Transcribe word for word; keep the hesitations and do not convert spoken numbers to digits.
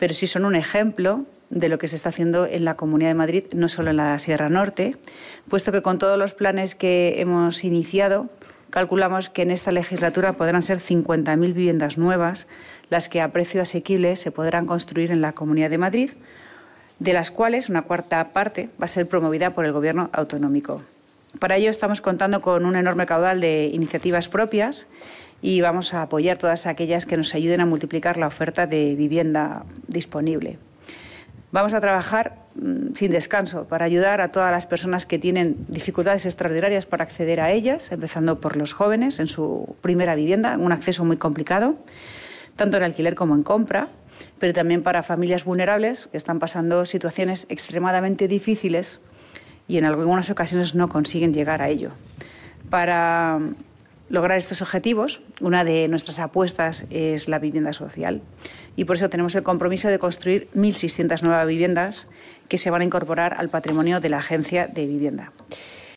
pero sí son un ejemplo de lo que se está haciendo en la Comunidad de Madrid, no solo en la Sierra Norte, puesto que con todos los planes que hemos iniciado, calculamos que en esta legislatura podrán ser cincuenta mil viviendas nuevas, las que a precio asequible se podrán construir en la Comunidad de Madrid, de las cuales una cuarta parte va a ser promovida por el Gobierno autonómico. Para ello estamos contando con un enorme caudal de iniciativas propias y vamos a apoyar todas aquellas que nos ayuden a multiplicar la oferta de vivienda disponible. Vamos a trabajar sin descanso para ayudar a todas las personas que tienen dificultades extraordinarias para acceder a ellas, empezando por los jóvenes en su primera vivienda, un acceso muy complicado, tanto en alquiler como en compra, pero también para familias vulnerables que están pasando situaciones extremadamente difíciles y en algunas ocasiones no consiguen llegar a ello. Para lograr estos objetivos, una de nuestras apuestas es la vivienda social y por eso tenemos el compromiso de construir mil seiscientas nuevas viviendas que se van a incorporar al patrimonio de la Agencia de Vivienda.